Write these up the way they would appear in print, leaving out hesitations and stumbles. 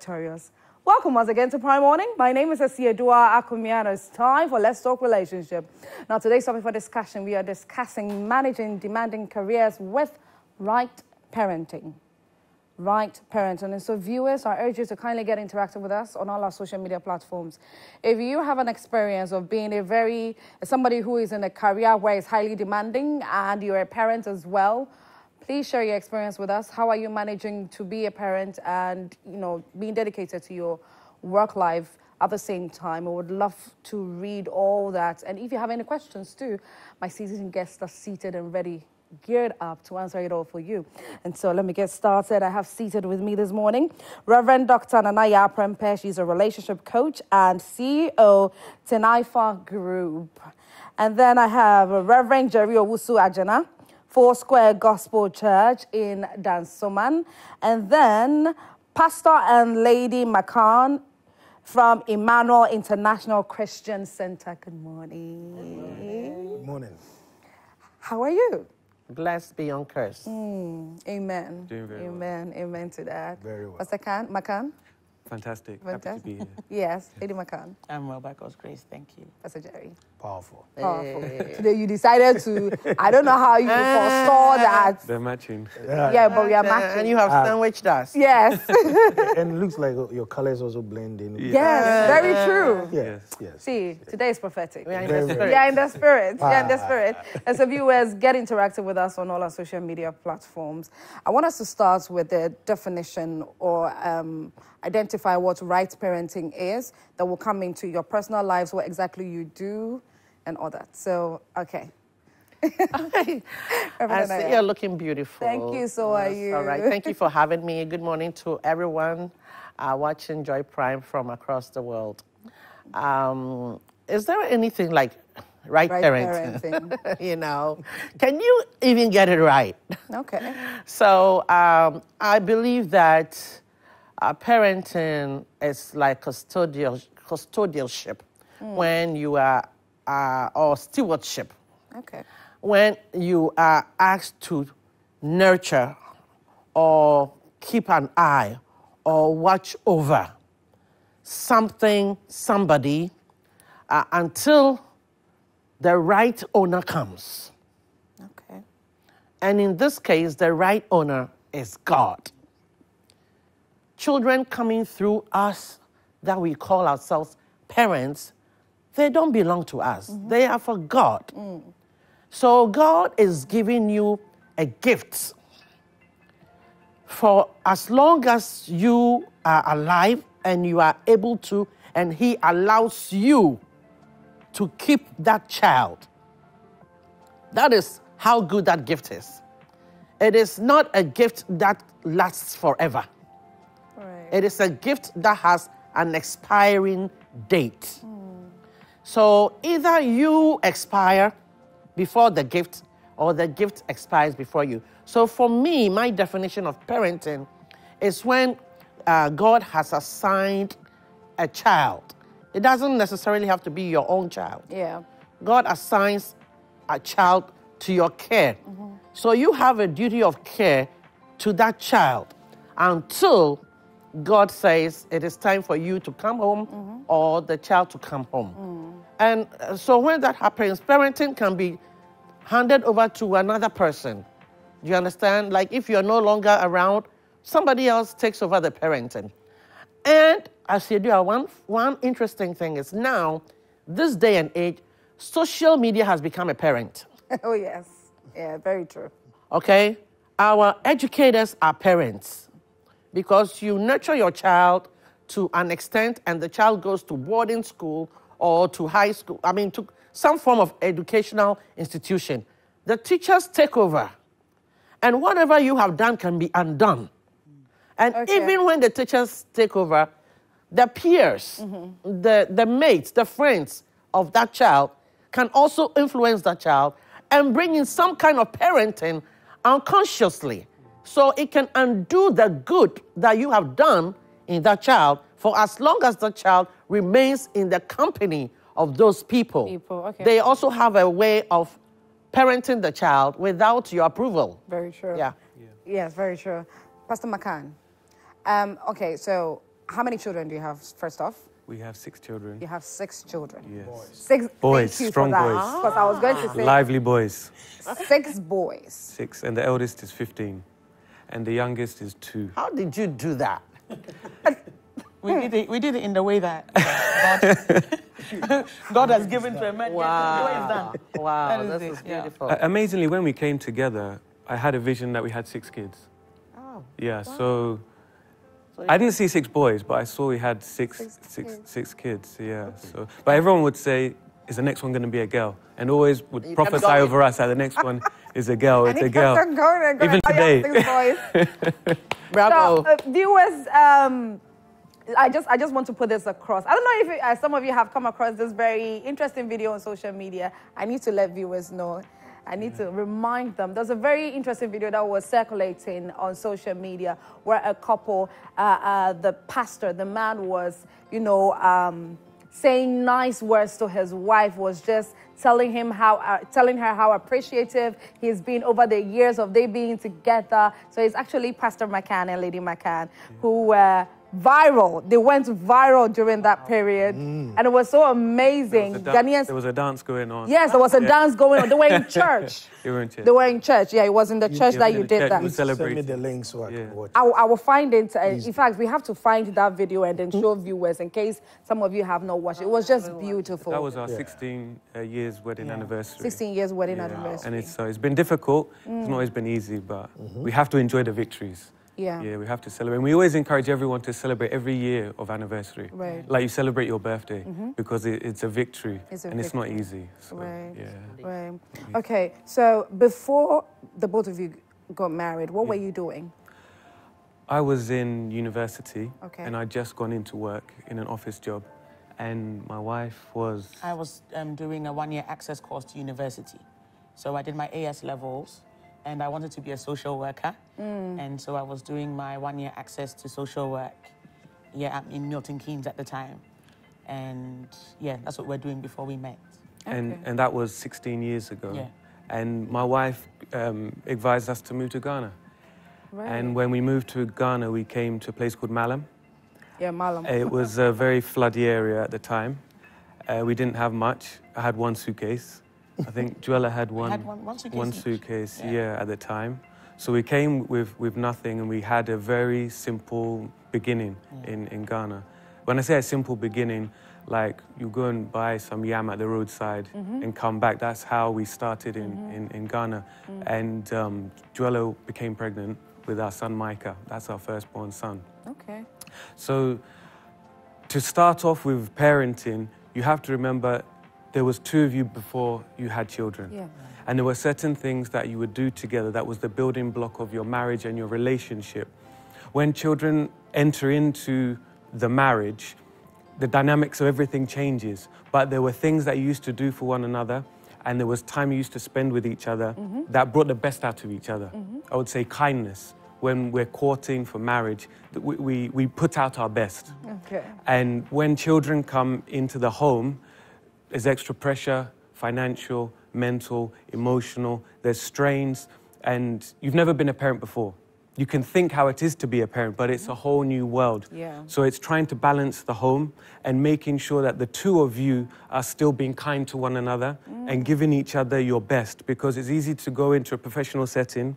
victorious. Welcome once again to Prime Morning. My name is Asieduwaa Akumia, and it's time for Let's Talk Relationship. Now, today's topic for discussion, we are discussing managing demanding careers with right parenting. Right parenting. And so, viewers, I urge you to kindly get interactive with us on all our social media platforms. If you have an experience of being a somebody who is in a career where it's highly demanding and you're a parent as well, please share your experience with us. How are you managing to be a parent and, you know, being dedicated to your work life at the same time? I would love to read all that. And if you have any questions too, my seasoned guests are seated and ready, geared up to answer it all for you. And so let me get started. I have seated with me this morning Reverend Dr. NanaYaw Prempeh. She's a relationship coach and CEO, Tenaifa Group. And then I have Reverend Jerry Owusu-Ajana, Foursquare Gospel Church in Dansoman. And then Pastor and Lady McCann from Emmanuel International Christian Center. Good morning. Good morning. Good morning. How are you? Blessed beyond curse. Amen. Doing very well. Amen to that. Very well. Pastor McCann? Fantastic. Happy to be here. Yes, Lady McCann. I'm well by God's grace. Thank you. Pastor Jerry. Powerful. Powerful. Hey. Today you decided to, I don't know how you foresaw that. They're matching. Yeah, but we are matching. And you have sandwiched us. Yes. And it looks like your colors also blend in. Yes, very true. Yes. See, today is prophetic. We are in the spirit. And so viewers, get interactive with us on all our social media platforms. I want us to start with the definition or identify what right parenting is that will come into your personal lives, what exactly you do, and all that. So, okay. I see you're looking beautiful. Thank you. So yes, are you. All right. Thank you for having me. Good morning to everyone watching Joy Prime from across the world. Is there anything like right parenting? You know, can you even get it right? Okay. So I believe that parenting is like custodialship. When you are, or stewardship. Okay. When you are asked to nurture or keep an eye or watch over something, somebody, until the right owner comes. Okay. And in this case, the right owner is God. Children coming through us that we call ourselves parents, they don't belong to us. They are for God. So God is giving you a gift. For as long as you are alive and you are able to, and He allows you to keep that child. That is how good that gift is. It is not a gift that lasts forever. Right. It is a gift that has an expiring date. So either you expire before the gift or the gift expires before you. So for me, my definition of parenting is when God has assigned a child. It doesn't necessarily have to be your own child. Yeah. God assigns a child to your care. So you have a duty of care to that child until God says it is time for you to come home or the child to come home. And so when that happens, parenting can be handed over to another person. Do you understand? Like if you're no longer around, somebody else takes over the parenting. And as you do, one interesting thing is now, this day and age, social media has become a parent. Oh, yes. Yeah, very true. Okay? Our educators are parents because you nurture your child to an extent and the child goes to boarding school or to high school, I mean, to some form of educational institution. The teachers take over. And whatever you have done can be undone. And even when the teachers take over, the peers, the mates, the friends of that child can also influence that child and bring in some kind of parenting unconsciously. So it can undo the good that you have done in that child for as long as the child remains in the company of those people. They also have a way of parenting the child without your approval. Very true. Yeah. Yes, very true. Pastor McCann, okay, so How many children do you have, first off? We have 6 children. You have 6 children. Yes. Boys. 6 boys. Strong boys. Because I was going to say lively boys. 6 boys. 6, and the eldest is 15, and the youngest is 2. How did you do that? We did it in the way that God has given to a man. Wow. Wow. That is beautiful. Amazingly, when we came together, I had a vision that we had 6 kids. Oh. Yeah. Wow. So. I didn't see 6 boys, but I saw we had six kids. Yeah. So, but everyone would say, "Is the next one going to be a girl?" And always would prophesy over us that the next one is a girl. It's a girl. And even today. Bravo. So, viewers, I just want to put this across. I don't know if some of you have come across this very interesting video on social media. I need to let viewers know. I need to remind them. There's a very interesting video that was circulating on social media where a couple, the pastor, the man was, you know, saying nice words to his wife, was just telling him how, telling her how appreciative he's been over the years of they being together. So it's actually Pastor McCann and Lady McCann who were viral. They went viral during that period, and it was so amazing. There was a dance going on. Yes, there was a dance going on. They were in church. They were in church. Yeah, it was in the church that you did that. You celebrate. Send me the links so I can watch. I will find it. In fact, we have to find that video and then show viewers in case some of you have not watched it. It was just beautiful. That was our 16 years wedding anniversary. 16 years wedding anniversary. And it's been difficult. It's not always been easy, but we have to enjoy the victories. Yeah. Yeah, we have to celebrate. And we always encourage everyone to celebrate every year of anniversary. Right. Like you celebrate your birthday because it's a victory and it's not easy. So, right. Yeah. Right. Okay. So before the both of you got married, what were you doing? I was in university and I'd just gone into work in an office job, and my wife was. I was doing a one-year access course to university, so I did my AS levels. And I wanted to be a social worker. And so I was doing my one-year access to social work. Yeah, I'm in Milton Keynes at the time. And yeah, that's what we were doing before we met. Okay. And that was 16 years ago. Yeah. And my wife advised us to move to Ghana. Right. And when we moved to Ghana, we came to a place called Malam. Yeah, Malam. It was a very floody area at the time. We didn't have much. I had one suitcase. I think Juella had one suitcase at the time. So we came with nothing, and we had a very simple beginning in Ghana. When I say a simple beginning, like you go and buy some yam at the roadside and come back. That's how we started in Ghana. And Juella became pregnant with our son Micah. That's our firstborn son. Okay. So to start off with parenting, you have to remember there was 2 of you before you had children. Yeah. And there were certain things that you would do together that was the building block of your marriage and your relationship. When children enter into the marriage, the dynamics of everything changes. But there were things that you used to do for one another, and there was time you used to spend with each other that brought the best out of each other. I would say kindness. When we're courting for marriage, we put out our best. Okay. And when children come into the home, there's extra pressure, financial, mental, emotional, there's strains, and you've never been a parent before. You can think how it is to be a parent, but it's a whole new world. Yeah. So it's trying to balance the home and making sure that the 2 of you are still being kind to one another and giving each other your best, because it's easy to go into a professional setting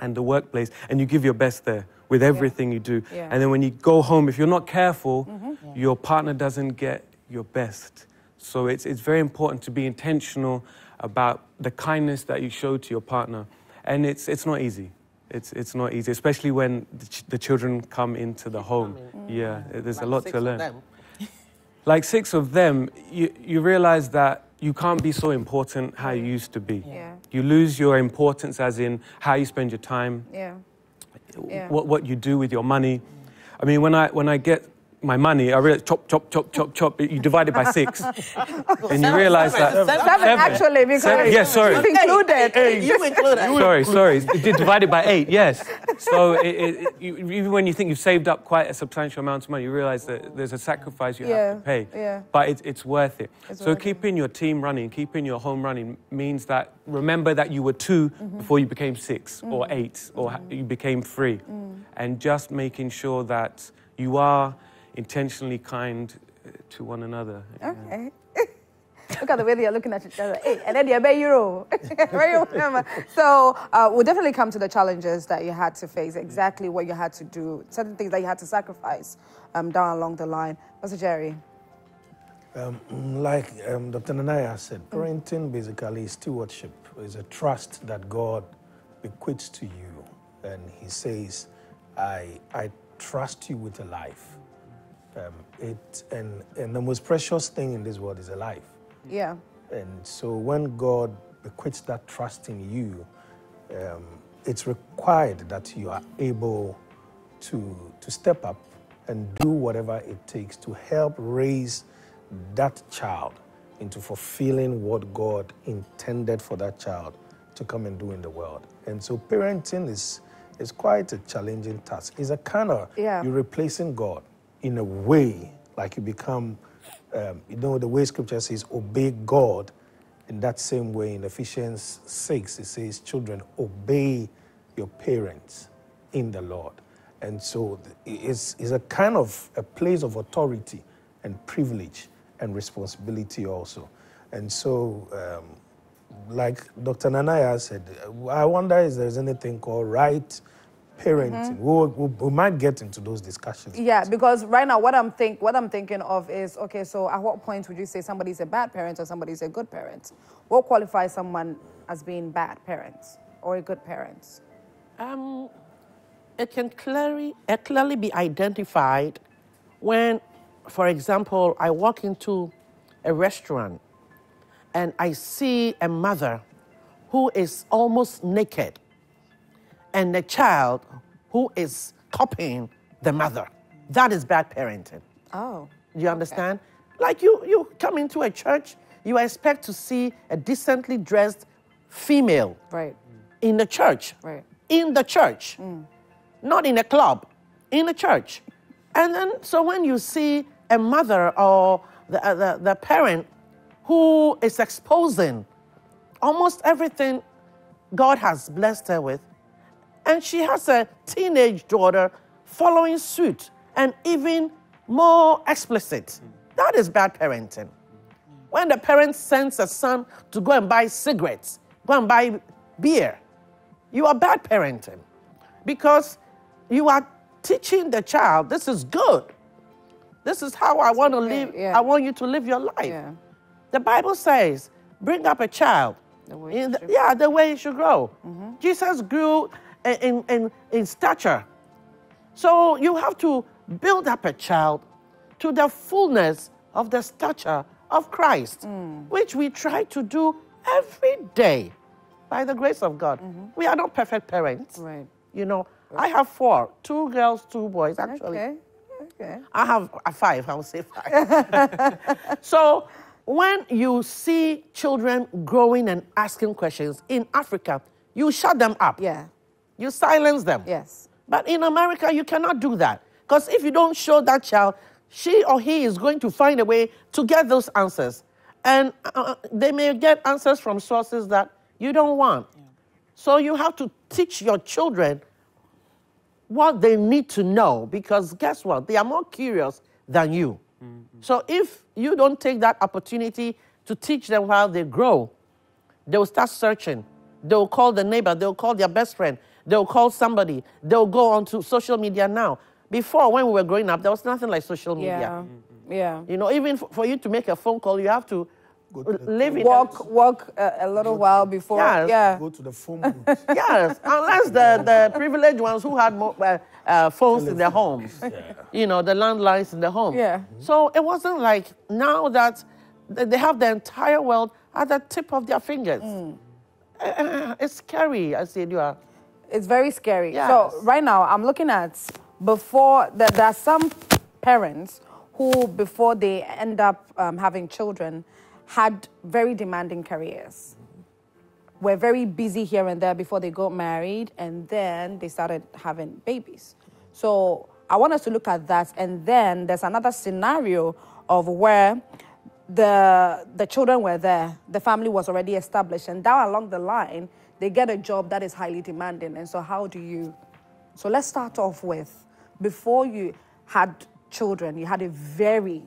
and the workplace, and you give your best there with everything you do. Yeah. And then when you go home, if you're not careful, your partner doesn't get your best. So it's very important to be intentional about the kindness that you show to your partner. And it's not easy. It's not easy, especially when the children come into the home. Yeah, there's like a lot to learn. Like 6 of them, you realize that you can't be so important how you used to be. Yeah. You lose your importance as in how you spend your time, what you do with your money. I mean, when I get my money, I realize chop. You divide it by 6, and you realize that 7 actually because 7, yes, sorry, it's included. 8. You included. Sorry. Divided by 8, yes. So even when you think you've saved up quite a substantial amount of money, you realize that there's a sacrifice you have to pay. Yeah. But it's worth it. So keeping your team running, keeping your home running means that remember that you were 2 before you became 6 or 8 or you became 3, and just making sure that you are intentionally kind to one another. Okay. Look at the way they are looking at each other. Hey, and then they're Euro. So we'll definitely come to the challenges that you had to face, exactly what you had to do, certain things that you had to sacrifice down along the line. Pastor Jerry? Like Dr. NanaYaw said, parenting basically is stewardship. It's a trust that God bequeaths to you. And he says, I trust you with a life. And the most precious thing in this world is a life. Yeah. And so when God bequeaths that trust in you, it's required that you are able to step up and do whatever it takes to help raise that child into fulfilling what God intended for that child to come and do in the world. And so parenting is quite a challenging task. It's a kind of, you're replacing God in a way, like you become, you know, the way scripture says, obey God. In that same way, in Ephesians 6, it says, children, obey your parents in the Lord. And so it's a kind of a place of authority and privilege and responsibility also. And so, like Dr. NanaYaw said, I wonder if there's anything called right parenting. We might get into those discussions. Yeah, because right now what I'm thinking of is, okay, so at what point would you say somebody's a bad parent or somebody's a good parent? What qualifies someone as being bad parents or a good parent? It can clearly be identified when, for example, I walk into a restaurant and I see a mother who is almost naked and a child who is copying the mother. That is bad parenting. Oh. You understand? Okay. Like you come into a church, you expect to see a decently dressed female. Right. In the church. Right. In the church. Mm. Not in a club, in a church. And then, so when you see a mother or the parent who is exposing almost everything God has blessed her with, and she has a teenage daughter following suit and even more explicit, that is bad parenting. When the parent sends a son to go and buy cigarettes, go and buy beer, you are bad parenting because you are teaching the child, this is good. This is how I want to live. Yeah. I want you to live your life. Yeah. The Bible says, bring up a child the way it should grow. Mm-hmm. Jesus grew in stature. So you have to build up a child to the fullness of the stature of Christ, which we try to do every day by the grace of God. Mm-hmm. We are not perfect parents. Right. You know, I have 4, 2 girls, 2 boys, actually. Okay. I have 5, I would say 5. So, when you see children growing and asking questions in Africa, you shut them up. Yeah. You silence them. Yes. But in America, you cannot do that. Because if you don't show that child, she or he is going to find a way to get those answers. And they may get answers from sources that you don't want. Yeah. So you have to teach your children what they need to know, because guess what? They are more curious than you. Mm-hmm. So if you don't take that opportunity to teach them while they grow, they'll start searching. They'll call the neighbor. They'll call their best friend. They'll call somebody. They'll go onto social media now. Before, when we were growing up, there was nothing like social media. Yeah. Mm-hmm. Yeah. You know, even for you to make a phone call, you have to walk a little while before. Yes. Yeah. Go to the phone booth. Yes, unless the privileged ones who had more, phones in their homes. Yeah. You know, the landlines in their home. Yeah. Mm-hmm. So it wasn't like now that they have the entire world at the tip of their fingers. Mm. It's scary, Asieduwaa. It's very scary. Yes. So right now I'm looking at there are some parents who before they end up having children had very demanding careers, were very busy here and there before they got married, and then they started having babies. So I want us to look at that, and then there's another scenario of where the children were there, the family was already established, and down along the line, they get a job that is highly demanding, and so let's start off with, before you, had children, you had a very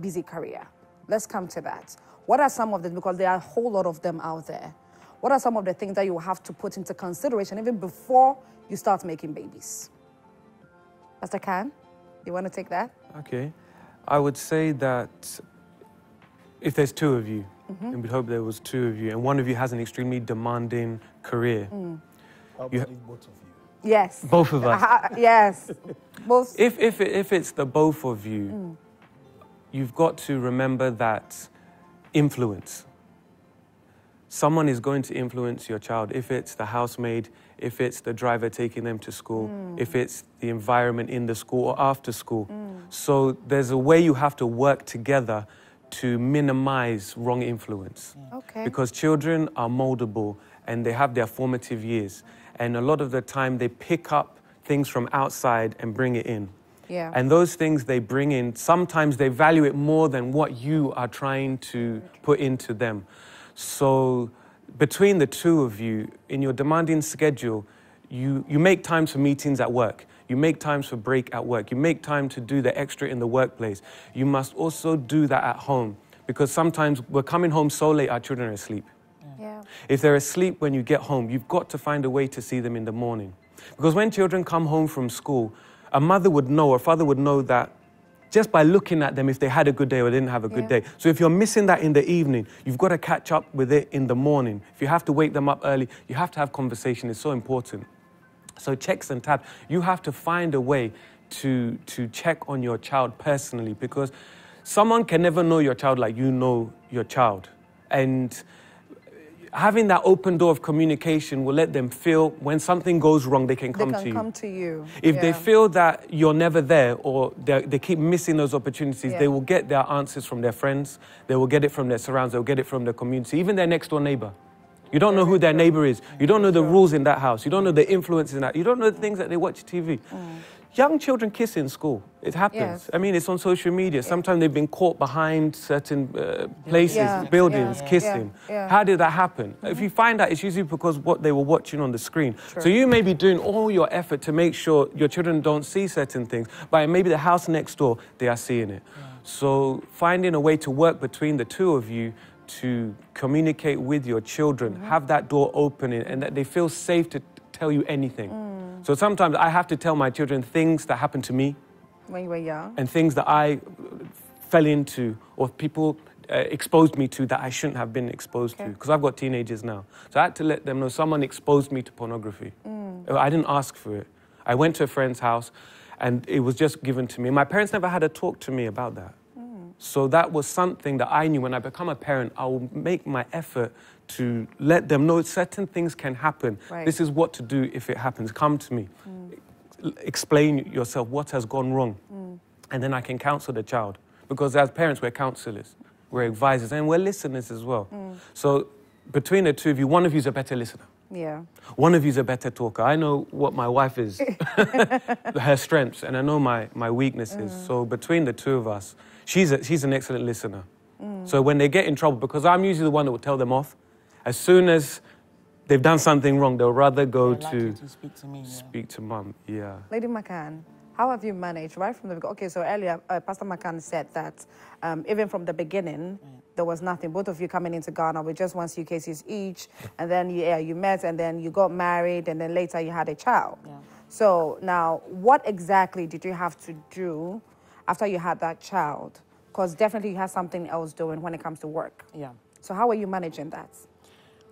busy career. Let's come to that. What are some of them? Because there are a whole lot of them out there. What are some of the things that you have to put into consideration even before you start making babies? Pastor Khan, you want to take that? Okay. I would say that if there's two of you, and we'd hope there was two of you, and one of you has an extremely demanding career. How about both of you? Yes. Both of us. Yes. Both. If it's the both of you, you've got to remember that influence. Someone is going to influence your child. If it's the housemaid, if it's the driver taking them to school, if it's the environment in the school or after school. So there's a way you have to work together to minimize wrong influence. Okay. Because children are moldable and they have their formative years. And a lot of the time they pick up things from outside and bring it in. Yeah. And those things they bring in, sometimes they value it more than what you are trying to put into them. So between the two of you, in your demanding schedule, you make time for meetings at work. You make time for break at work. You make time to do the extra in the workplace. You must also do that at home, because sometimes we're coming home so late, our children are asleep. Yeah. If they're asleep when you get home, you've got to find a way to see them in the morning. Because when children come home from school, a mother would know, or a father would know that just by looking at them, if they had a good day or didn't have a good day. So if you're missing that in the evening, you've got to catch up with it in the morning. If you have to wake them up early, you have to have conversation. It's so important. So checks and tabs. You have to find a way to check on your child personally, because someone can never know your child like you know your child. And having that open door of communication will let them feel when something goes wrong, they can come to you. They can come to you. If they feel that you're never there, or they keep missing those opportunities, they will get their answers from their friends, they will get it from their surroundings, they will get it from their community, even their next door neighbor. You don't know who their neighbor is. You don't know the rules in that house. You don't know the influences in that. You don't know the things that they watch TV. Young children kiss in school. It happens. Yes. I mean, it's on social media. Sometimes they've been caught behind certain places, buildings, kissing. How did that happen? If you find out, it's usually because what they were watching on the screen. True. So you may be doing all your effort to make sure your children don't see certain things, but maybe the house next door, they are seeing it. So finding a way to work between the two of you to communicate with your children, have that door open, and that they feel safe to tell you anything. So sometimes I have to tell my children things that happened to me when you were young, and things that I fell into, or people exposed me to that I shouldn't have been exposed to, because I've got teenagers now. So I had to let them know someone exposed me to pornography. I didn't ask for it. I went to a friend's house and it was just given to me. My parents never had a talk to me about that. So that was something that I knew when I become a parent, I will make my effort to let them know certain things can happen. Right. This is what to do if it happens. Come to me. Explain yourself what has gone wrong. And then I can counsel the child. Because as parents, we're counselors, we're advisors, and we're listeners as well. So between the two of you, one of you is a better listener. Yeah. One of you is a better talker. I know what my wife is, her strengths, and I know my weaknesses. So between the two of us, she's an excellent listener. So when they get in trouble, because I'm usually the one that will tell them off, as soon as they've done something wrong, they'll rather go to speak to me. Speak to mum, Lady McCann, how have you managed right from the beginning? Okay, so earlier, Pastor McCann said that even from the beginning, there was nothing. Both of you coming into Ghana with just one suitcases each, and then you met, and then you got married, and then later you had a child. So now, what exactly did you have to do after you had that child? Because definitely you had something else doing when it comes to work. Yeah. So how are you managing that?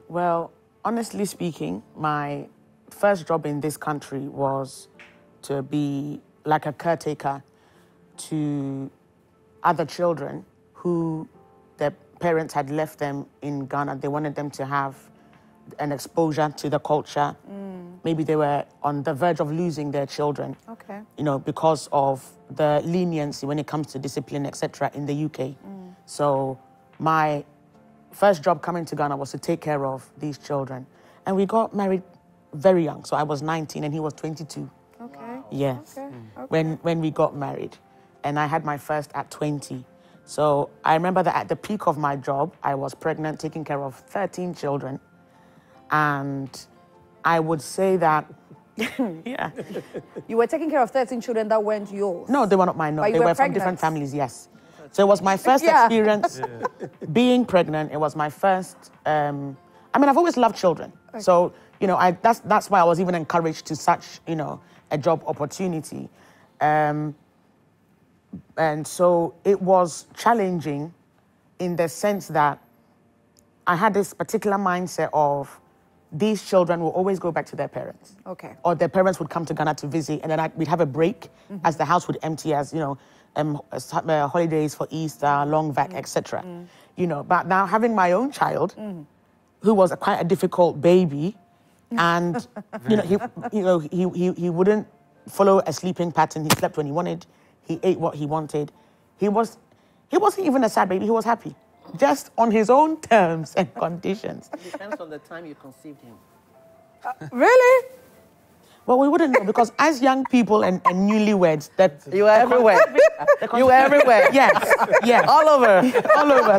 Well, honestly speaking, my first job in this country was to be like a caretaker to other children who their parents had left them in Ghana. They wanted them to have an exposure to the culture. Maybe they were on the verge of losing their children, you know, because of the leniency when it comes to discipline, etc., in the UK. So my first job coming to Ghana was to take care of these children. And we got married very young. So I was 19 and he was 22. Okay. Wow. Yes. Okay. Okay. When we got married. And I had my first at 20. So I remember that at the peak of my job, I was pregnant, taking care of 13 children. And I would say that Yeah. You were taking care of 13 children that weren't yours. No, they were not mine. No, they were from different families. Yes. So it was my first experience being pregnant. It was my first. I mean, I've always loved children. Okay. So you know, that's why I was even encouraged to such a job opportunity, and so it was challenging, in the sense that I had this particular mindset of, these children will always go back to their parents. Okay. Or their parents would come to Ghana to visit, and then we'd have a break as the house would empty, as, holidays for Easter, long vac, etc. You know, but now having my own child, who was quite a difficult baby, and, he wouldn't follow a sleeping pattern. He slept when he wanted. He ate what he wanted. He wasn't even a sad baby. He was happy. Just on his own terms and conditions. It depends on the time you conceived him. Really? Well, we wouldn't know, because as young people and newlyweds, that you were everywhere. You were everywhere. Yes, yes, all over, all over.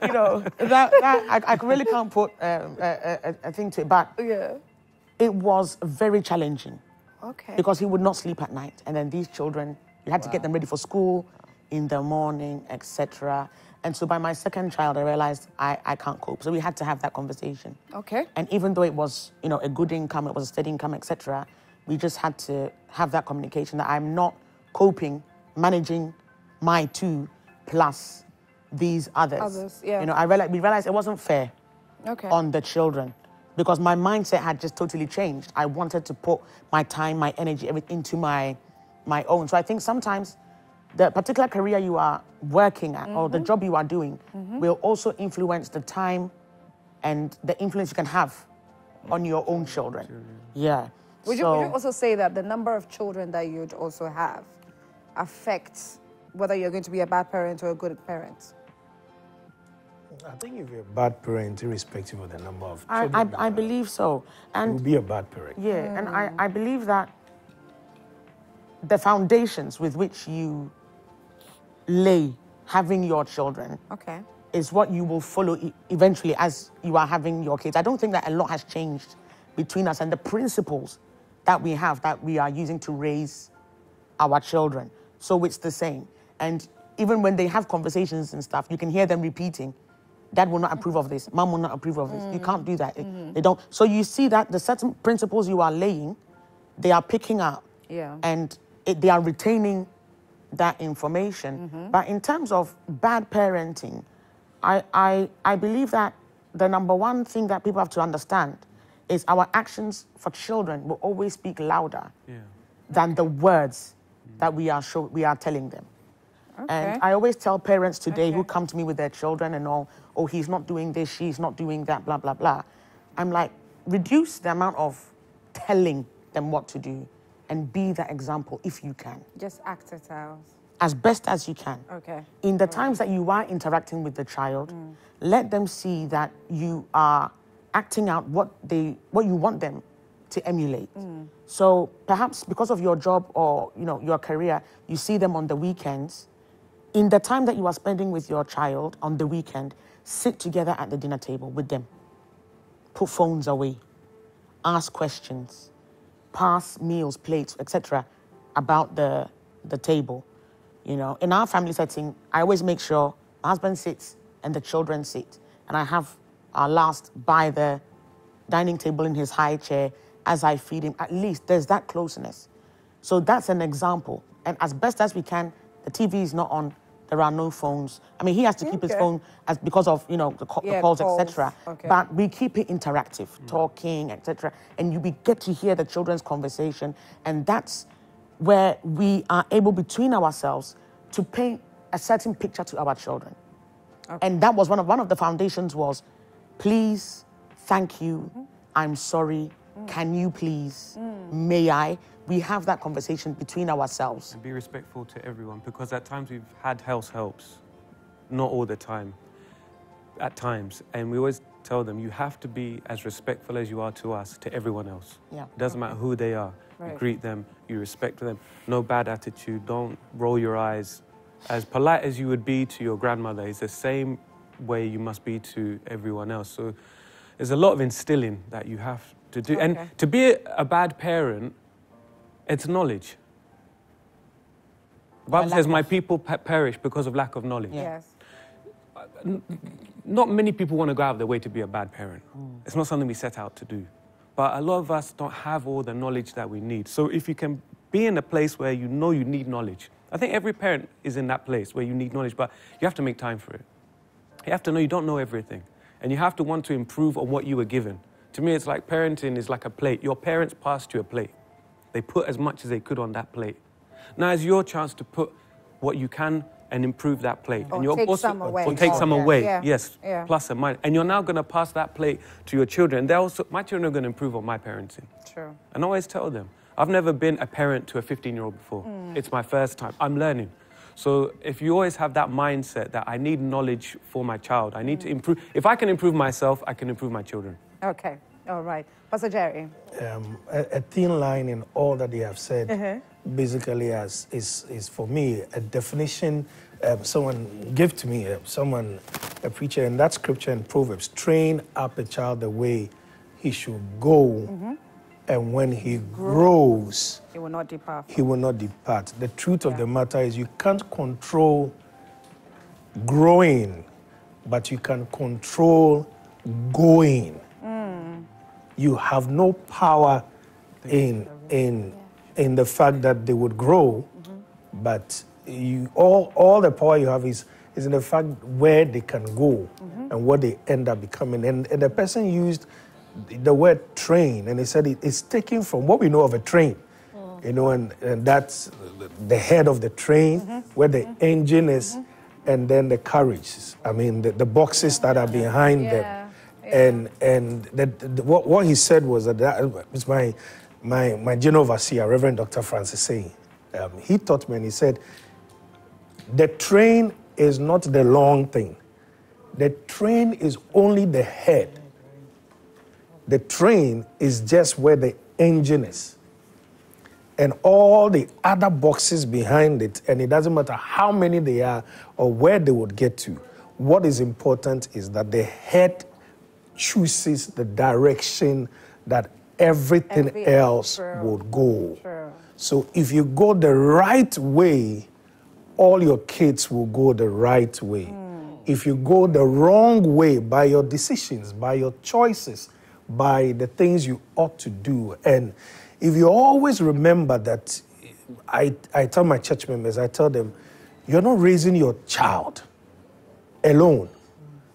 So that I really can't put a thing to it, but it was very challenging. Okay. Because he would not sleep at night, and then these children, you had to get them ready for school in the morning, etc. And so by my second child, I realized I can't cope. So we had to have that conversation. Okay. And even though it was, a good income, it was a steady income, etc., we just had to have that communication that I'm not coping, managing my two plus these others. We realized it wasn't fair on the children, because my mindset had just totally changed. I wanted to put my time, my energy, everything into my own. So I think sometimes the particular career you are working at or the job you are doing will also influence the time and the influence you can have on your own children. Yeah. Would you also say that the number of children that you'd also have affects whether you're going to be a bad parent or a good parent? I think if you're a bad parent, irrespective of the number of children. I believe so. And you'll be a bad parent. Yeah, and I believe that the foundations with which you lay having your children is what you will follow eventually as you are having your kids. I don't think that a lot has changed between us and the principles that we have that we are using to raise our children. So it's the same. And even when they have conversations and stuff, you can hear them repeating, Dad will not approve of this, Mom will not approve of this. You can't do that. They don't. So you see that the certain principles you are laying, they are picking up. Yeah. And they are retaining that information. But in terms of bad parenting, I believe that the number one thing that people have to understand is our actions for children will always speak louder than the words that we are telling them. Okay. And I always tell parents today who come to me with their children and all, oh, he's not doing this, she's not doing that, blah, blah, blah. I'm like, reduce the amount of telling them what to do and be that example if you can. Just act it out. As best as you can. Okay. In the times that you are interacting with the child, let them see that you are acting out what you want them to emulate. So perhaps because of your job or your career, you see them on the weekends. In the time that you are spending with your child on the weekend, sit together at the dinner table with them. Put phones away. Ask questions. Pass meals, plates, etc., about the table. In our family setting, I always make sure my husband sits and the children sit, and I have our last by the dining table in his high chair as I feed him. At least there's that closeness. So that's an example. And as best as we can, the TV is not on. There are no phones. I mean, he has to keep his phone because of the calls, etc. Okay. But we keep it interactive, talking, etc. And we get to hear the children's conversation, and that's where we are able between ourselves to paint a certain picture to our children. Okay. And that was one of the foundations was, please, thank you, I'm sorry, can you please, may I? We have that conversation between ourselves. And be respectful to everyone, because at times we've had house helps, not all the time, at times. And we always tell them, you have to be as respectful as you are to us, to everyone else. Yeah. It doesn't matter who they are. Right. You greet them, you respect them. No bad attitude, don't roll your eyes. As polite as you would be to your grandmother, it's the same way you must be to everyone else. So there's a lot of instilling that you have to do. Okay. And to be a bad parent, it's knowledge. The Bible says, my people perish because of lack of knowledge. Yes. Not many people want to go out of their way to be a bad parent. Mm. It's not something we set out to do. But a lot of us don't have all the knowledge that we need. So if you can be in a place where you know you need knowledge, I think every parent is in that place where you need knowledge, but you have to make time for it. You have to know you don't know everything. And you have to want to improve on what you were given. To me, it's like parenting is like a plate. Your parents passed you a plate. They put as much as they could on that plate. Now it's your chance to put what you can and improve that plate. Or and you're take also, some away. Or take some away, yeah. Yes, yeah. Plus and minus. And you're now going to pass that plate to your children. They're also, my children are going to improve on my parenting. True. And I always tell them, I've never been a parent to a 15-year-old before. Mm. It's my first time. I'm learning. So if you always have that mindset that I need knowledge for my child, I need to improve. If I can improve myself, I can improve my children. Okay, all right. Pastor Jerry? A thin line in all that you have said, basically is for me a definition someone gave to me, a preacher, and that scripture in Proverbs, train up a child the way he should go. And when he grows, he will not depart. He will not depart. The truth of the matter is you can't control growing, but you can control going. Mm. You have no power in the fact that they would grow, but you, all the power you have is in the fact where they can go and what they end up becoming. And the person used the word train, and they said it's taken from what we know of a train, you know, and that's the head of the train where the engine is, and then the carriage, I mean, the boxes that are behind them. Yeah. And what he said was that was my general overseer, Reverend Dr. Francis saying, he taught me, and he said, the train is not the long thing. The train is only the head. The train is just where the engine is. And all the other boxes behind it, and it doesn't matter how many they are or where they would get to, what is important is that the head chooses the direction that everything else would go. True. So if you go the right way, all your kids will go the right way. Mm. If you go the wrong way by your decisions, by your choices, by the things you ought to do. And if you always remember that, I tell my church members, I tell them, you're not raising your child alone.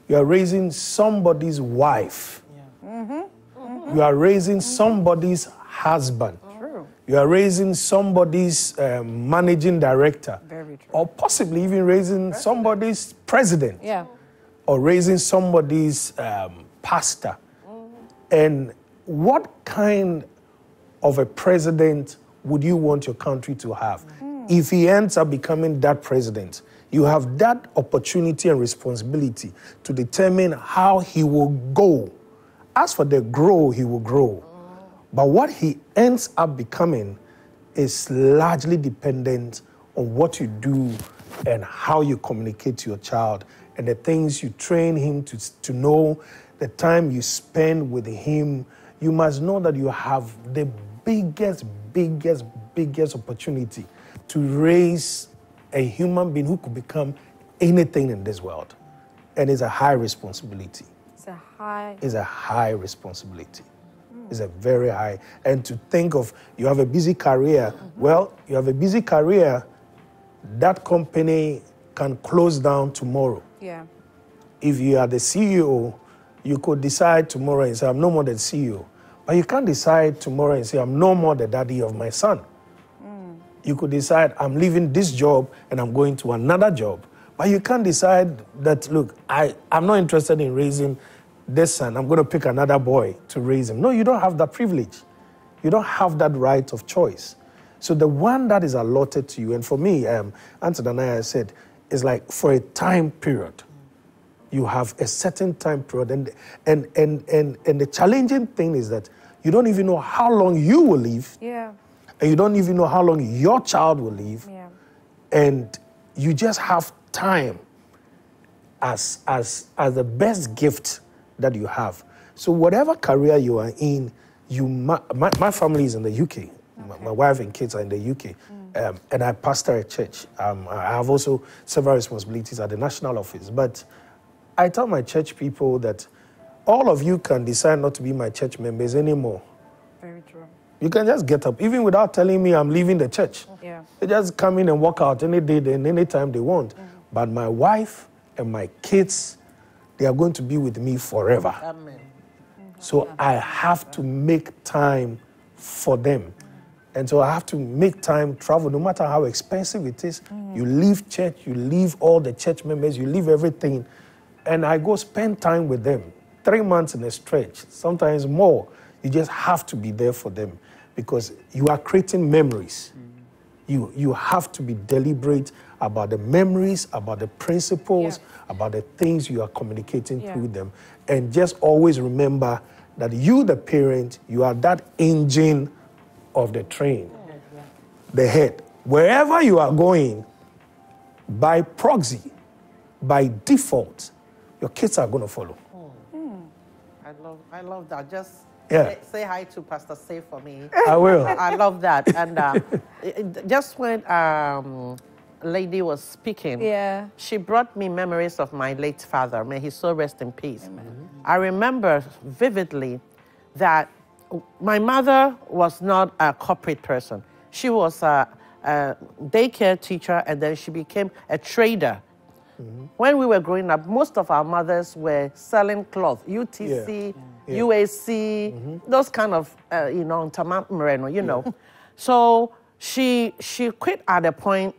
You're raising somebody's wife. Yeah. You are raising somebody's husband. True. You are raising somebody's managing director. Very true. Or possibly even raising somebody's president. Yeah. Or raising somebody's pastor. And what kind of a president would you want your country to have? If he ends up becoming that president, you have that opportunity and responsibility to determine how he will go. As for the grow, he will grow. But what he ends up becoming is largely dependent on what you do and how you communicate to your child and the things you train him to know. The time you spend with him, you must know that you have the biggest opportunity to raise a human being who could become anything in this world. And it's a high responsibility. It's a high responsibility. It's a very high. And to think of, you have a busy career. Well, you have a busy career. That company can close down tomorrow. Yeah. If you are the CEO, you could decide tomorrow and say, I'm no more the CEO. But you can't decide tomorrow and say, I'm no more the daddy of my son. Mm. You could decide, I'm leaving this job and I'm going to another job. But you can't decide that, look, I'm not interested in raising this son. I'm going to pick another boy to raise him. No, you don't have that privilege. You don't have that right of choice. So the one that is allotted to you, and for me, Auntie Nanaya said, is like for a time period. You have a certain time period, and the challenging thing is that you don't even know how long you will live, and you don't even know how long your child will live, and you just have time as the best gift that you have. So whatever career you are in, My family is in the UK. Okay. My wife and kids are in the UK. Mm. And I pastor a church. I have also several responsibilities at the national office. But I tell my church people that all of you can decide not to be my church members anymore. Very true. You can just get up, even without telling me I'm leaving the church. Yeah. They just come in and walk out any day and any time they want. Mm. But my wife and my kids, they are going to be with me forever. Amen. So I have to make time for them. And so I have to make time, travel, no matter how expensive it is. Mm. You leave church, you leave all the church members, you leave everything. And I go spend time with them. 3 months in a stretch, sometimes more. You just have to be there for them because you are creating memories. Mm. You have to be deliberate about the memories, about the principles, about the things you are communicating through them. And just always remember that you, the parent, you are that engine of the train, the head. Wherever you are going, by proxy, by default, your kids are going to follow. Oh. Mm. I love that. Just say hi to Pastor Say for me. I will. I love that. And just when lady was speaking, she brought me memories of my late father. May he so rest in peace. Amen. I remember vividly that my mother was not a corporate person. She was a daycare teacher, and then she became a trader. Mm-hmm. When we were growing up, most of our mothers were selling cloth, UTC, UAC, those kind of, you know, Tamar Moreno, you know. So she quit at a point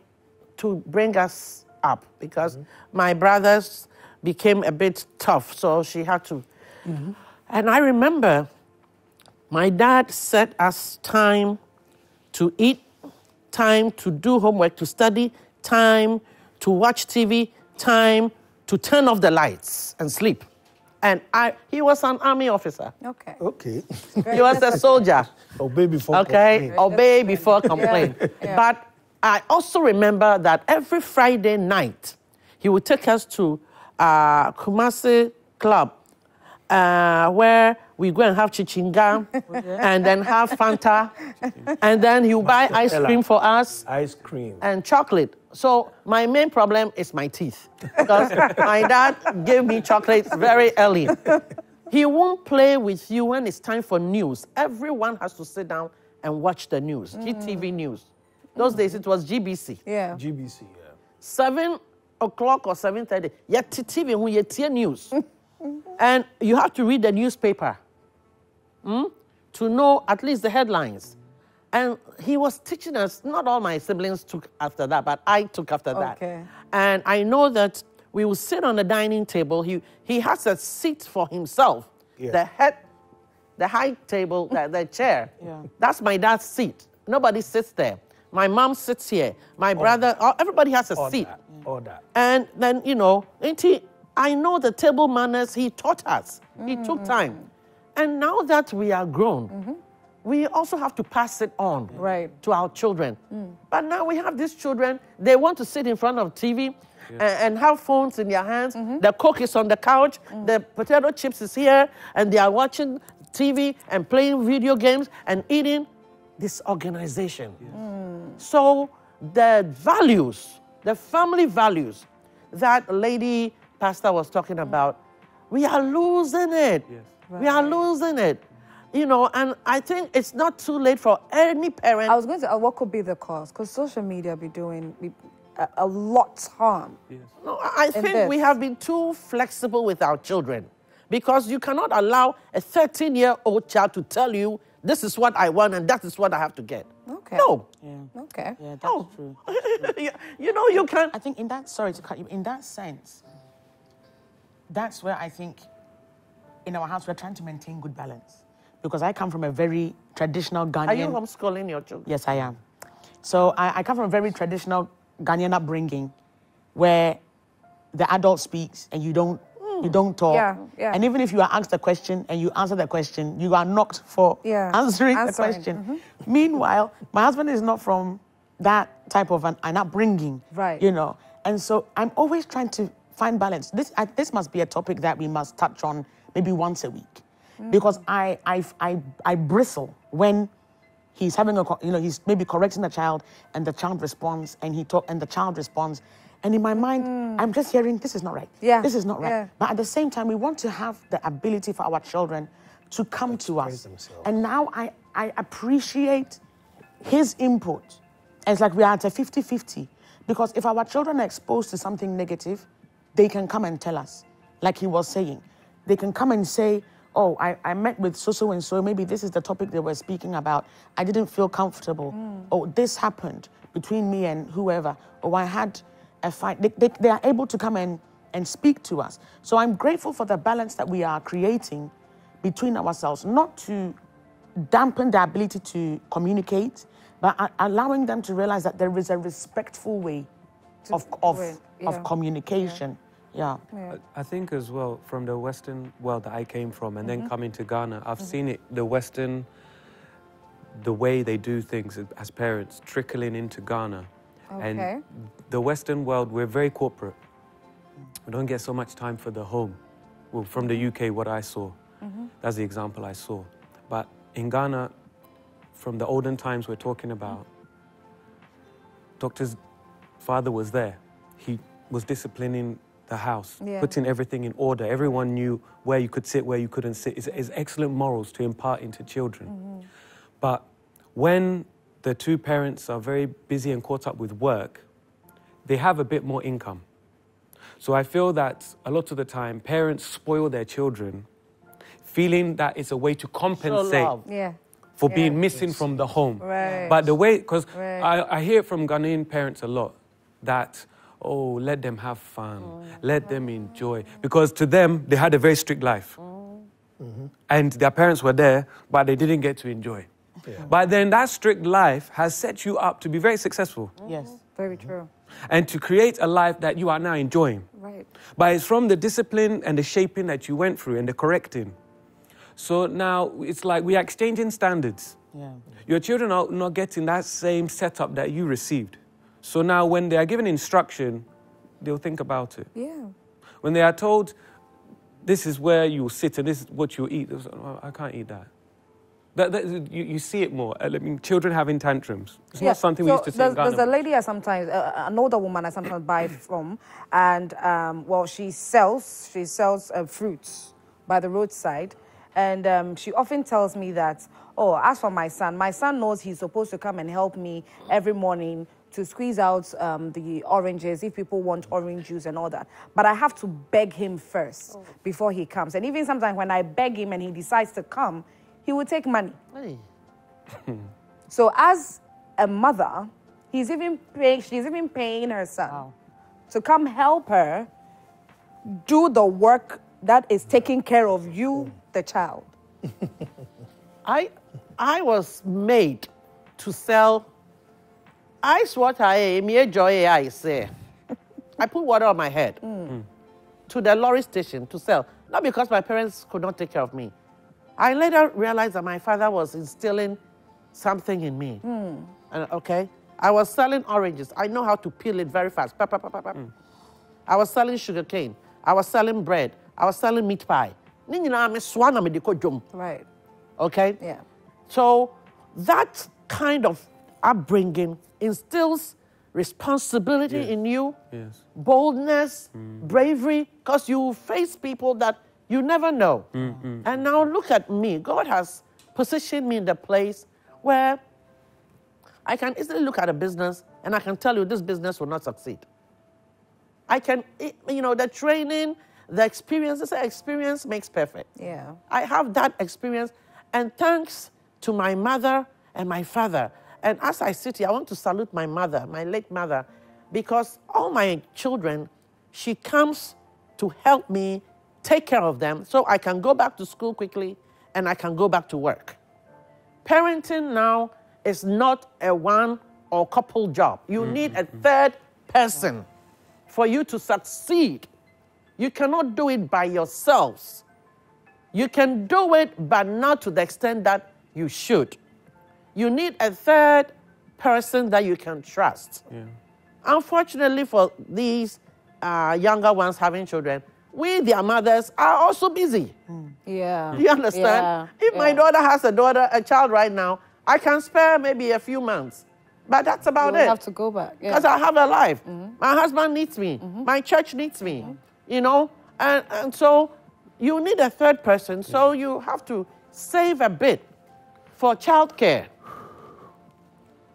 to bring us up because my brothers became a bit tough, so she had to. And I remember my dad set us time to eat, time to do homework, to study, time to watch TV, time to turn off the lights and sleep. And he was an army officer. Okay. Okay. He was a soldier. Obey before complain. Obey before complain. But I also remember that every Friday night, he would take us to Kumasi Club, where we go and have chichinga, and then have Fanta, and then he would buy ice cream for us. Ice cream. And chocolate. So my main problem is my teeth, because my dad gave me chocolates very early. He won't play with you when it's time for news. Everyone has to sit down and watch the news, GTV News. Those days it was GBC. Yeah. GBC, 7 o'clock or 7:30. Yet TV, when you hear news, and you have to read the newspaper to know at least the headlines. And he was teaching us. Not all my siblings took after that, but I took after that. Okay. And I know that we would sit on the dining table. He has a seat for himself. Yeah. The high table, the chair. Yeah. That's my dad's seat. Nobody sits there. My mom sits here. My brother, everybody has a seat. And then, you know, I know the table manners he taught us. He took time. And now that we are grown, we also have to pass it on to our children. But now we have these children, they want to sit in front of TV and have phones in their hands. The Coke is on the couch, the potato chips is here, and they are watching TV and playing video games and eating disorganization. So the values, the family values that Lady Pastor was talking about, we are losing it. Yes. Right. We are losing it. You know, and I think it's not too late for any parent. I was going to say, what could be the cause? Because social media be doing a lot harm. Yes. No, I think we have been too flexible with our children, because you cannot allow a 13-year-old child to tell you, this is what I want and that is what I have to get. Okay. No. Yeah. Okay. Yeah, that's true. You know, you can. I think in that, sorry to cut you, in that sense, that's where I think in our house we're trying to maintain good balance. Because I come from a very traditional Ghanaian. Are you homeschooling your children? Yes, I am. So I come from a very traditional Ghanaian upbringing where the adult speaks and you don't talk. Yeah, yeah. And even if you are asked a question and you answer the question, you are knocked for answering the question. Meanwhile, my husband is not from that type of an upbringing, right? You know, and so I'm always trying to find balance. This must be a topic that we must touch on maybe once a week. Mm. Because I bristle when he's having a, you know, he's maybe correcting a child and the child responds and and in my mind, I'm just hearing, this is not right. Yeah. This is not right. Yeah. But at the same time, we want to have the ability for our children to come to us. Themselves. And now I appreciate his input. And it's like we are at a 50-50. Because if our children are exposed to something negative, they can come and tell us, like he was saying. They can come and say, oh, I met with so-so and so, maybe this is the topic they were speaking about. I didn't feel comfortable. Mm. Or this happened between me and whoever. Or I had a fight. They are able to come and speak to us. So I'm grateful for the balance that we are creating between ourselves, not to dampen the ability to communicate, but allowing them to realize that there is a respectful way of communication. Yeah. Yeah. I think as well, from the Western world that I came from, and then coming to Ghana, I've seen it, the way they do things as parents, trickling into Ghana. Okay. And the Western world, we're very corporate. We don't get so much time for the home. Well, from the UK, what I saw, that's the example I saw. But in Ghana, from the olden times we're talking about, Doctor's father was there. He was disciplining the house, putting everything in order. Everyone knew where you could sit, where you couldn't sit. It's excellent morals to impart into children. But when the two parents are very busy and caught up with work, they have a bit more income. So I feel that a lot of the time, parents spoil their children, feeling that it's a way to compensate for being missing from the home. Right. But the way, because I hear from Ghanaian parents a lot that, oh, let them have fun, let them enjoy. Because to them, they had a very strict life. And their parents were there, but they didn't get to enjoy. Yeah. But then that strict life has set you up to be very successful. Yes, very true. And to create a life that you are now enjoying. Right. But it's from the discipline and the shaping that you went through and the correcting. So now it's like we are exchanging standards. Yeah. Your children are not getting that same setup that you received. So now when they are given instruction, they'll think about it. Yeah. When they are told, this is where you'll sit and this is what you'll eat, I can't eat that. You see it more. I mean, children having tantrums. It's not something we used to see in Ghana. There's a lady I sometimes, an older woman I sometimes buy from, and well, she sells fruits by the roadside, and she often tells me that, oh, as for my son knows he's supposed to come and help me every morning to squeeze out the oranges, if people want orange juice and all that. But I have to beg him first before he comes. And even sometimes when I beg him and he decides to come, he will take money. So as a mother, she's even paying her son to come help her do the work that is taking care of you, the child. I was made to sell ice water. I put water on my head to the lorry station to sell. Not because my parents could not take care of me. I later realized that my father was instilling something in me. I was selling oranges. I know how to peel it very fast. I was selling sugarcane. I was selling bread. I was selling meat pie. Right. Okay? Yeah. So that kind of upbringing instills responsibility in you, boldness, bravery, because you face people that you never know. And now look at me. God has positioned me in the place where I can easily look at a business and I can tell you this business will not succeed. I can, the training, the experience makes perfect. Yeah. I have that experience, and thanks to my mother and my father. And as I sit here, I want to salute my mother, my late mother, because all my children, she comes to help me take care of them so I can go back to school quickly and I can go back to work. Parenting now is not a one or couple job. You need a third person for you to succeed. You cannot do it by yourselves. You can do it, but not to the extent that you should. You need a third person that you can trust. Yeah. Unfortunately for these younger ones having children, we, their mothers, are also busy. Yeah. You understand? Yeah. If my daughter has a child right now, I can spare maybe a few months. But that's about it. I have to go back. Because I have a life. Mm-hmm. My husband needs me. Mm-hmm. My church needs me. Mm-hmm. You know? And so you need a third person. So you have to save a bit for childcare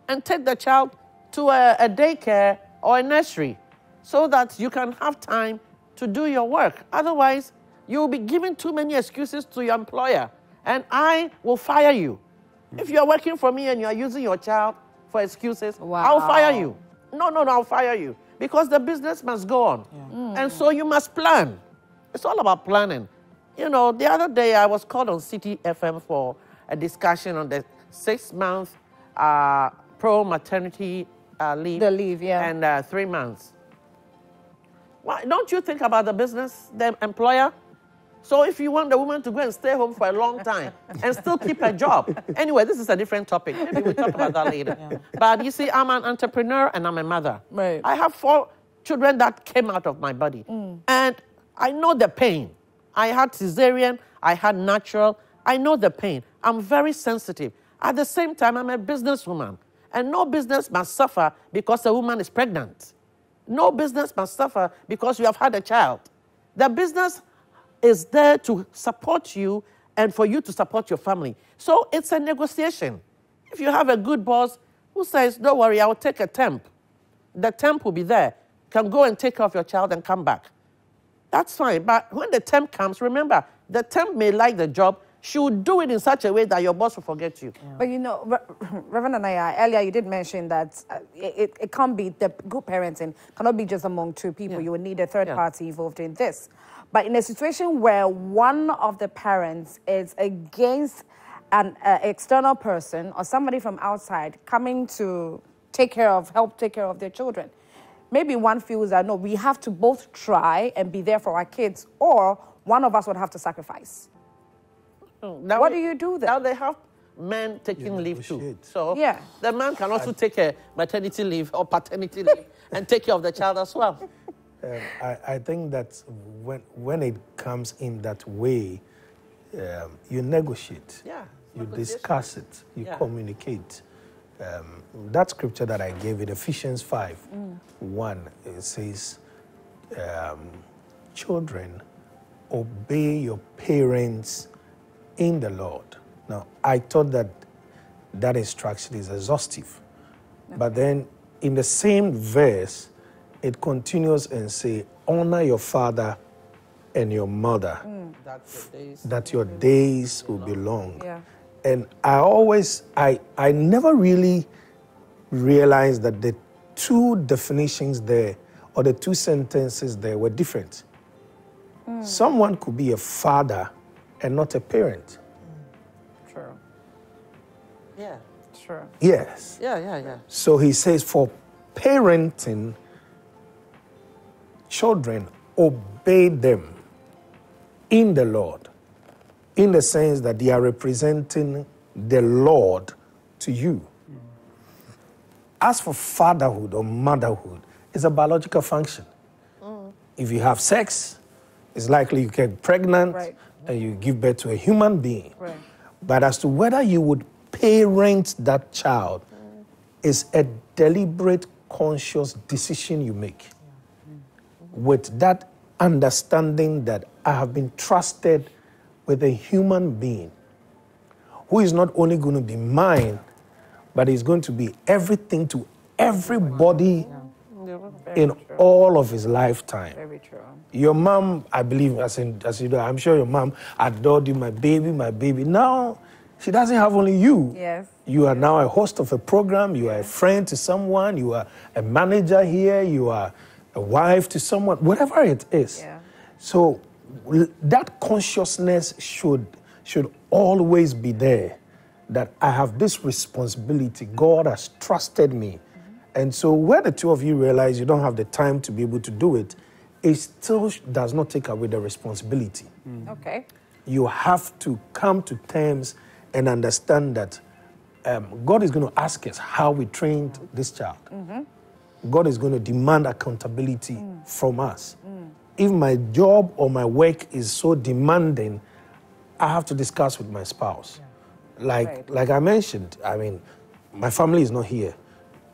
and take the child to a daycare or a nursery so that you can have time to do your work. Otherwise, you'll be giving too many excuses to your employer, and I will fire you. If you're working for me and you're using your child for excuses, I'll fire you. No, I'll fire you. Because the business must go on. Yeah. And so you must plan. It's all about planning. You know, the other day I was called on City FM for a discussion on the 6-month pro-maternity leave. The leave, yeah. And 3 months. Why don't you think about the business, the employer? So if you want the woman to go and stay home for a long time and still keep her job. Anyway, this is a different topic. Maybe we'll talk about that later. Yeah. But you see, I'm an entrepreneur and I'm a mother. Right. I have 4 children that came out of my body. And I know the pain. I had cesarean, I had natural. I know the pain. I'm very sensitive. At the same time, I'm a businesswoman. And no business must suffer because a woman is pregnant. No business must suffer because you have had a child. The business is there to support you and for you to support your family. So it's a negotiation. If you have a good boss who says, don't worry, I will take a temp. The temp will be there. Can go and take care of your child and come back. That's fine. But when the temp comes, remember, the temp may like the job. She would do it in such a way that your boss will forget you. Yeah. But you know, Reverend NanaYaw, earlier you did mention that it can't be, the good parenting cannot be just among 2 people. Yeah. You would need a third party involved in this. But in a situation where one of the parents is against an external person or somebody from outside coming to help take care of their children, maybe one feels that, no, we have to both try and be there for our kids, or one of us would have to sacrifice. Now what do you do then? Now they have men taking leave too. So the man can also take a maternity leave or paternity leave and take care of the child as well. I think that when it comes in that way, you negotiate, you discuss it, you communicate. That scripture that I gave in Ephesians 5:1, it says, children, obey your parents in the Lord. Now, I thought that instruction is exhaustive. Okay. But then in the same verse, it continues and say, honor your father and your mother, that your days will be long. Yeah. And I always, I never really realized that the 2 definitions there, or the 2 sentences there, were different. Someone could be a father and not a parent. True. Yeah, true. Yes. Yeah. So he says, for parenting, children, obey them in the Lord, in the sense that they are representing the Lord to you. As for fatherhood or motherhood, it's a biological function. If you have sex, it's likely you get pregnant, and you give birth to a human being. Right. But as to whether you would parent that child is a deliberate, conscious decision you make. With that understanding that I have been trusted with a human being who is not only going to be mine, but is going to be everything to everybody in all of his lifetime. Very true. Your mom, I believe, I'm sure your mom adored you, my baby. Now, she doesn't have only you. Yes. You are now a host of a program. You are a friend to someone. You are a manager here. You are a wife to someone, whatever it is. Yeah. So that consciousness should always be there, that I have this responsibility. God has trusted me. And so where the 2 of you realize you don't have the time to be able to do it, it still does not take away the responsibility. Okay. You have to come to terms and understand that God is going to ask us how we trained this child. God is going to demand accountability from us. if my job or my work is so demanding, I have to discuss with my spouse. Yeah. Like I mentioned, I mean, my family is not here.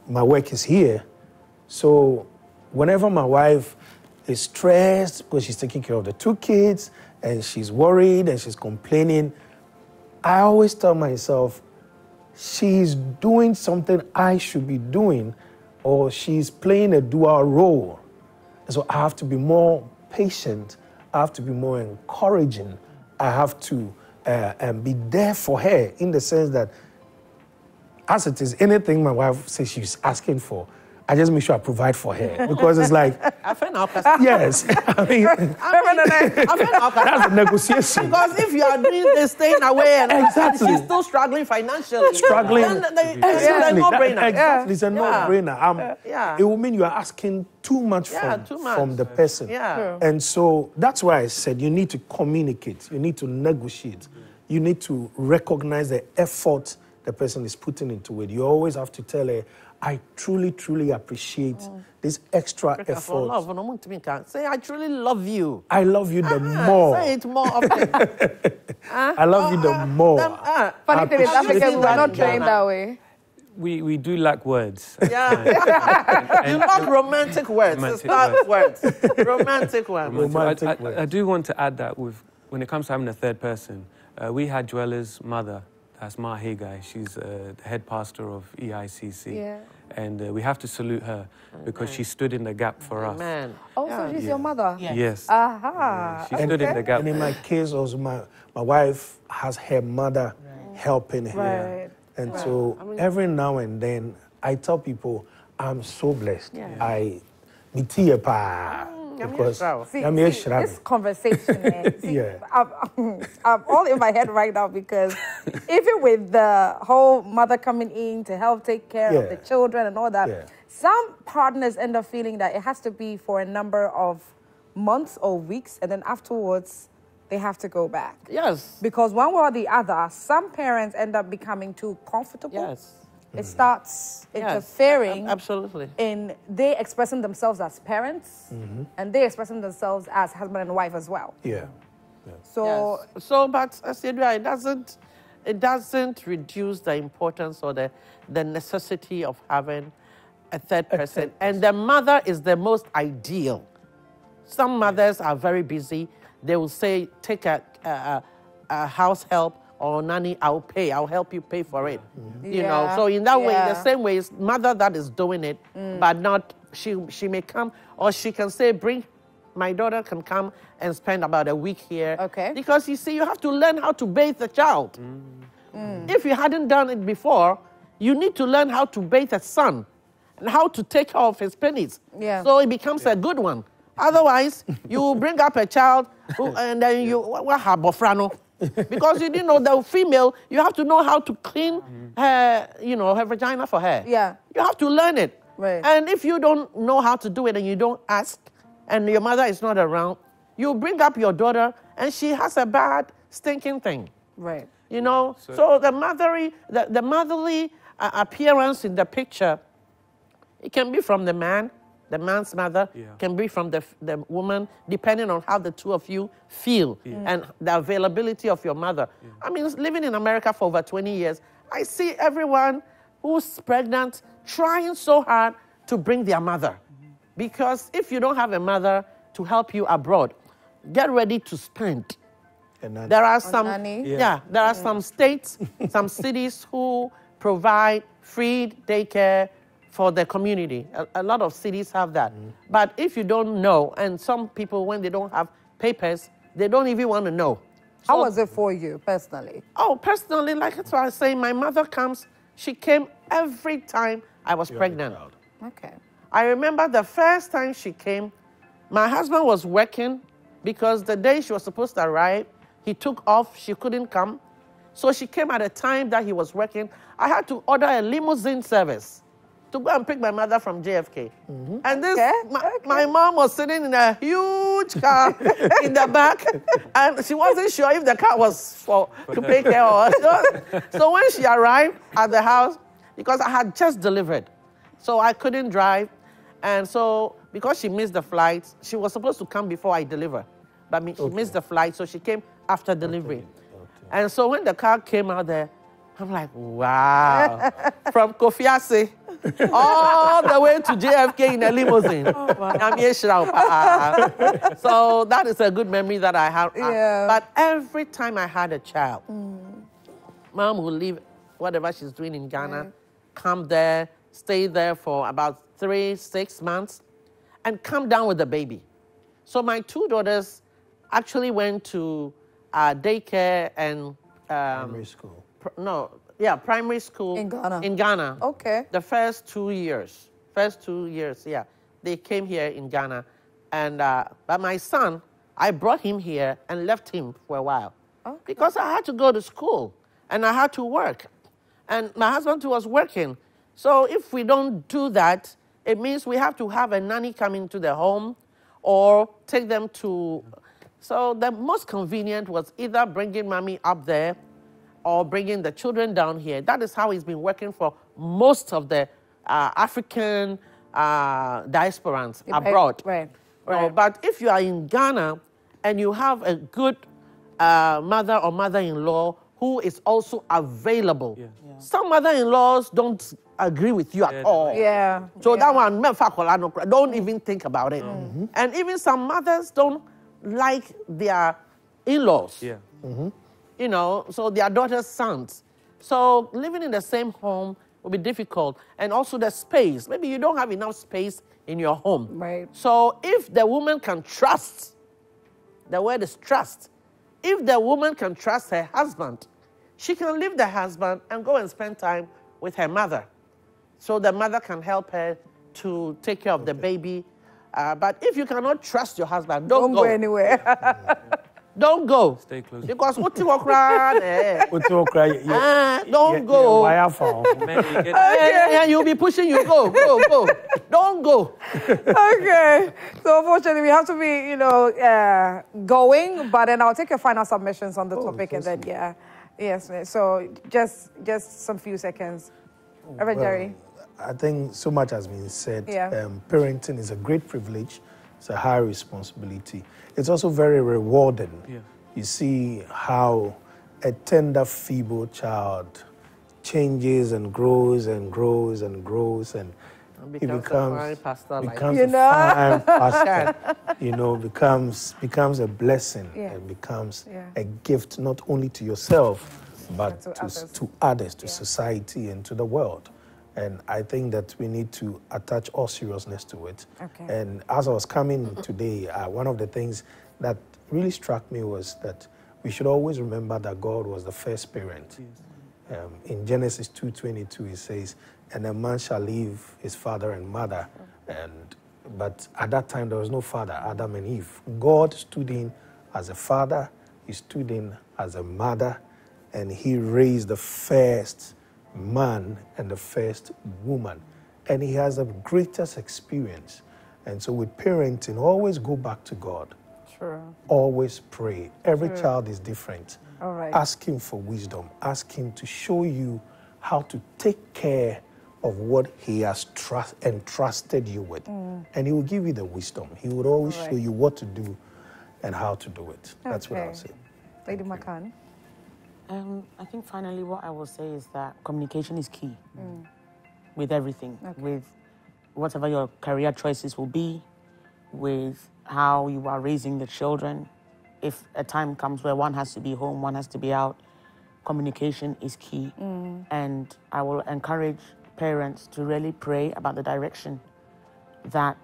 My work is here. So whenever my wife is stressed because she's taking care of the two kids and she's worried and she's complaining, I always tell myself, she's doing something I should be doing, or she's playing a dual role. And so I have to be more patient. I have to be more encouraging. I have to and be there for her in the sense that, as it is, anything my wife says she's asking for, I just make sure I provide for her, because it's like, yes, I mean, that's a negotiation. Because if you are doing this thing away and she's still struggling financially, it's a no-brainer. Exactly, it's a no-brainer. It will mean you are asking too much from the person. Yeah. And so that's why I said you need to communicate, you need to negotiate, you need to recognize the effort the person is putting into it. You always have to tell her, I truly, truly appreciate this extra effort. Say, I truly love you. I love you the more. Say it more often. I love you the more. Funny thing is, Africans were not trained that way. We do lack words. Yeah. You love romantic words. It's not words. Romantic words. I do want to add that when it comes to having a third person, we had Joella's mother. That's Ma Hegai. She's the head pastor of EICC. Yeah. And we have to salute her because she stood in the gap for us. Man. Oh, so she's your mother? Yeah. Yes. Aha. She stood in the gap. And in my case, also my wife has her mother helping her. And so every now and then, I tell people, I'm so blessed. Yeah. This conversation, I'm all in my head right now, because even with the whole mother coming in to help take care of the children and all that, some partners end up feeling that it has to be for a number of months or weeks, and then afterwards they have to go back. Yes. Because one way or the other, some parents end up becoming too comfortable. Yes. It starts interfering in they expressing themselves as parents and they expressing themselves as husband and wife as well. Yeah. So but Asieduwaa, it doesn't reduce the importance or the necessity of having a third person. And the mother is the most ideal. Some mothers are very busy. They will say, take a house help or nanny, I'll help you pay for it. You know, so in that way, the same way, it's mother that is doing it, but not, she may come, or she can say, my daughter can come and spend about a week here. Okay. Because you see, you have to learn how to bathe the child. If you hadn't done it before, you need to learn how to bathe a son and how to take care of his pennies. Yeah. So it becomes a good one. Otherwise, you bring up a child and then you, because you didn't know the female, you have to know how to clean her, her vagina for her. Yeah. You have to learn it. Right. And if you don't know how to do it and you don't ask, and your mother is not around, you bring up your daughter and she has a bad, stinking thing. Right. You know? So the motherly appearance in the picture, it can be from the man, the man's mother, can be from the woman, depending on how the two of you feel and the availability of your mother. Yeah. I mean, living in America for over 20 years, I see everyone who's pregnant trying so hard to bring their mother. Because if you don't have a mother to help you abroad, get ready to spend. There are some states, some cities who provide free daycare for the community. A lot of cities have that. But if you don't know, and some people, when they don't have papers, they don't even want to know. So, how was it for you, personally? Oh, personally, like that's what I say, my mother comes, she came every time I was pregnant. Okay. I remember the first time she came, my husband was working because the day she was supposed to arrive, he took off, she couldn't come. So she came at a time that he was working. I had to order a limousine service to go and pick my mother from JFK. And this, my mom was sitting in a huge car in the back, and she wasn't sure if the car was to pick her or so when she arrived at the house, because I had just delivered, so I couldn't drive, And so, because she missed the flight, she was supposed to come before I deliver. But she missed the flight, so she came after delivery. And so when the car came out there, I'm like, wow. From Kofiasi all the way to JFK in a limousine. Oh, wow. So that is a good memory that I have. Yeah. But every time I had a child, Mom would leave whatever she's doing in Ghana, come there, stay there for about 3-6 months, and come down with the baby. So my two daughters actually went to daycare and... primary school. Primary school. In Ghana. In Ghana. Okay. The first 2 years. They came here in Ghana. And, but my son, I brought him here and left him for a while. Okay. Because I had to go to school and I had to work. And my husband too was working. So if we don't do that, it means we have to have a nanny come into the home or take them to... So the most convenient was either bringing mommy up there or bringing the children down here. That is how he's been working for most of the African diasporans abroad. Right. But if you are in Ghana and you have a good mother or mother-in-law who is also available, some mother-in-laws don't agree with you at all. Yeah. So that one, don't even think about it. Mm-hmm. And even some mothers don't like their in-laws. Yeah. Mm-hmm. You know, so their daughter's sons. So living in the same home will be difficult. And also the space. Maybe you don't have enough space in your home. Right. So if the woman can trust, the word is trust. If the woman can trust her husband, she can leave the husband and go and spend time with her mother. So the mother can help her to take care of the baby. But if you cannot trust your husband, don't go anywhere. Don't go. Stay close. Because don't go. And you'll be pushing you. Go. Don't go. Okay. So unfortunately, we have to be, going. But then I'll take your final submissions on the topic, and then so just some few seconds. Reverend Jerry. I think so much has been said. Yeah. Parenting is a great privilege. It's a high responsibility. It's also very rewarding. Yeah. You see how a tender, feeble child changes and grows and becomes a fine pastor. becomes a blessing and becomes a gift not only to yourself, but to others, to society and to the world. And I think that we need to attach all seriousness to it. Okay. And as I was coming today, one of the things that really struck me was that we should always remember that God was the first parent. Yes. In Genesis 2:22, it says, "And a man shall leave his father and mother." But at that time, there was no father, Adam and Eve. God stood in as a father, he stood in as a mother, and he raised the first man and the first woman, and he has the greatest experience. And so with parenting, always go back to God. Sure. Always pray. Every child is different. All right. Ask him for wisdom. Ask him to show you how to take care of what he has entrusted you with. And he will give you the wisdom. He would always show you what to do and how to do it. That's what I'll say. Lady McCann. I think finally what I will say is that communication is key with everything, with whatever your career choices will be, with how you are raising the children. If a time comes where one has to be home, one has to be out, communication is key. And I will encourage parents to really pray about the direction that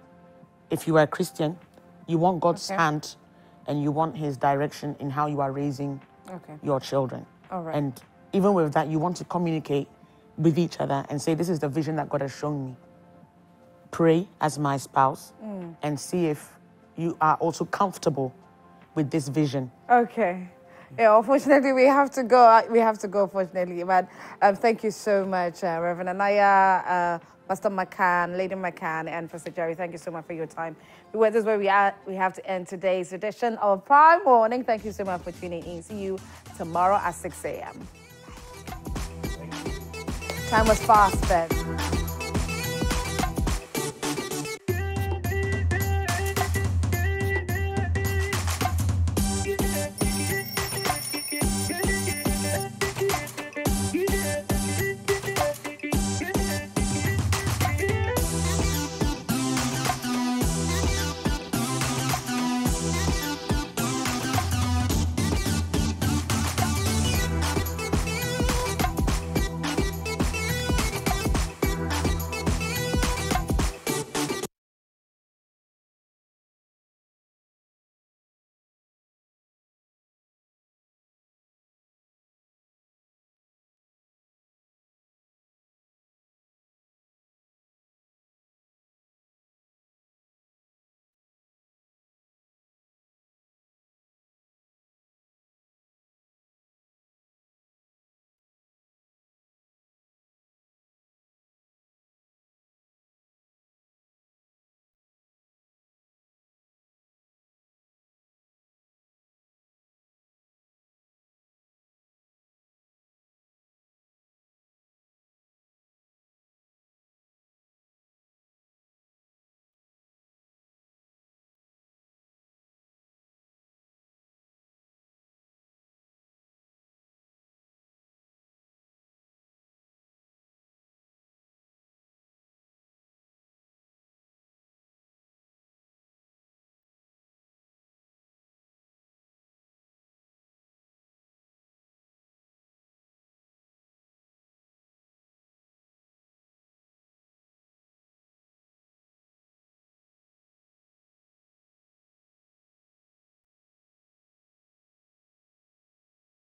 if you are a Christian, you want God's hand and you want his direction in how you are raising your children. All right. And even with that, you want to communicate with each other and say, this is the vision that God has shown me. Pray as my spouse and see if you are also comfortable with this vision. Okay. Yeah, unfortunately, we have to go. Fortunately. But thank you so much, Reverend NanaYaw, Pastor McCann, Lady McCann, and Pastor Jerry. Thank you so much for your time. This is where we are. We have to end today's edition of Prime Morning. Thank you so much for tuning in. See you tomorrow at 6 a.m. Time was fast, but...